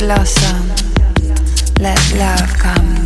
blossom. Let love come.